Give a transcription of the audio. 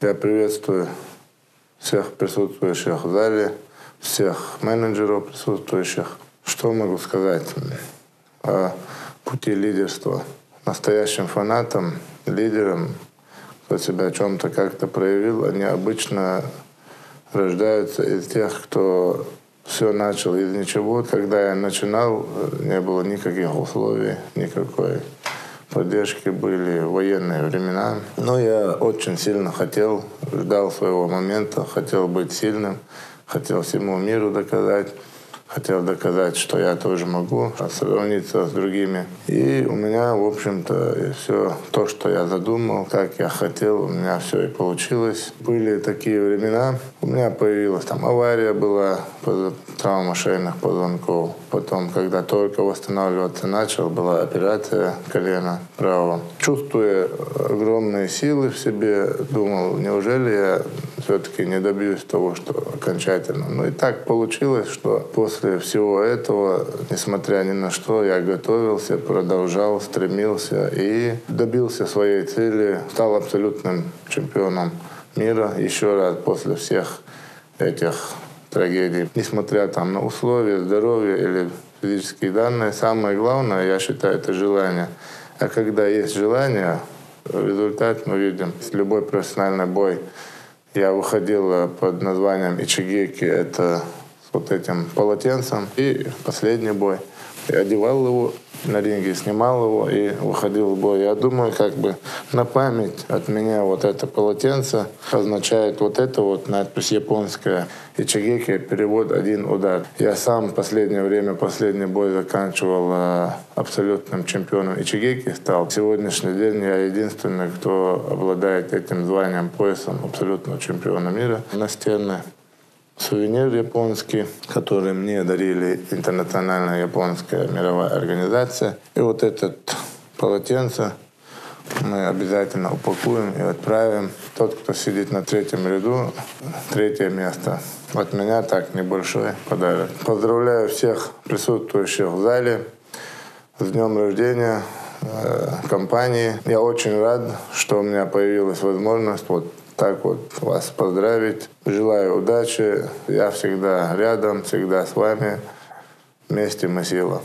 Я приветствую всех присутствующих в зале, всех менеджеров присутствующих. Что могу сказать о пути лидерства? Настоящим фанатам, лидерам, кто себя чем-то как-то проявил, они обычно рождаются из тех, кто все начал из ничего. Когда я начинал, не было никаких условий, никакой поддержки, были военные времена. Но я очень сильно хотел, ждал своего момента, хотел быть сильным, хотел всему миру доказать. Хотел доказать, что я тоже могу сравниться с другими. И у меня, в общем-то, все то, что я задумал, как я хотел, у меня все и получилось. Были такие времена. У меня появилась там авария была, травма шейных позвонков. Потом, когда только восстанавливаться начал, была операция колена правого. Чувствуя огромные силы в себе, думал, неужели я все-таки не добьюсь того, что окончательно. Но и так получилось, что после всего этого, несмотря ни на что, я готовился, продолжал, стремился и добился своей цели. Стал абсолютным чемпионом мира еще раз после всех этих трагедий. Несмотря там на условия, здоровье или физические данные, самое главное, я считаю, это желание. А когда есть желание, результат мы видим. Любой профессиональный бой. Я выходил под названием «Ичигеки». Это с вот этим полотенцем. И последний бой. Я одевал его на ринге, снимал его и выходил в бой. Я думаю, как бы на память от меня вот это полотенце означает вот это вот надпись японская. Ичигеки, перевод «один удар». Я сам в последнее время, последний бой заканчивал абсолютным чемпионом Ичигеки стал. В сегодняшний день я единственный, кто обладает этим званием, поясом абсолютного чемпиона мира. Настенный сувенир японский, который мне дарили Интернациональная японская мировая организация. И вот этот полотенце мы обязательно упакуем и отправим. Тот, кто сидит на третьем ряду, третье место. От меня так небольшой подарок. Поздравляю всех присутствующих в зале с днем рождения компании. Я очень рад, что у меня появилась возможность вот так вот вас поздравить. Желаю удачи. Я всегда рядом, всегда с вами. Вместе мы сила.